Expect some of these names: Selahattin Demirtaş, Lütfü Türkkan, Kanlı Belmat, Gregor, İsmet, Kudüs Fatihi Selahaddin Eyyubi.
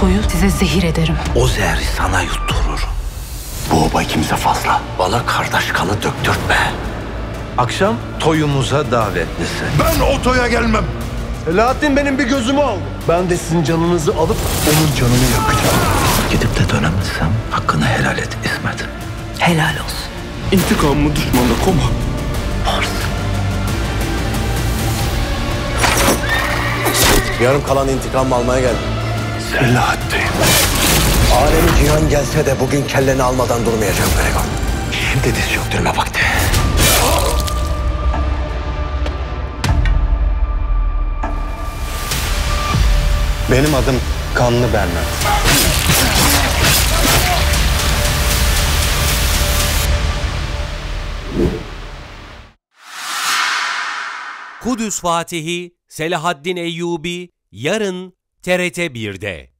toyu size zehir ederim. O zehri sana yutturur. Bu oba ikimize fazla. Bana kardeş kanı döktürtme. Akşam toyumuza davetlisin. Ben o toya gelmem. Selahaddin benim bir gözümü aldı. Ben de sizin canınızı alıp onun canını yakacağım. Gidip de dönemezsem hakkını helal et İsmet. Helal olsun. İntikamımı düşmanla koma. Mars. Yarım kalan intikam almaya geldim. Selahaddin. Alemi cihan gelse de bugün kelleni almadan durmayacağım Gregor. Şimdi diz çöktürme vakti. Benim adım Kanlı Belmat. Kudüs Fatihi Selahaddin Eyyubi yarın TRT 1'de.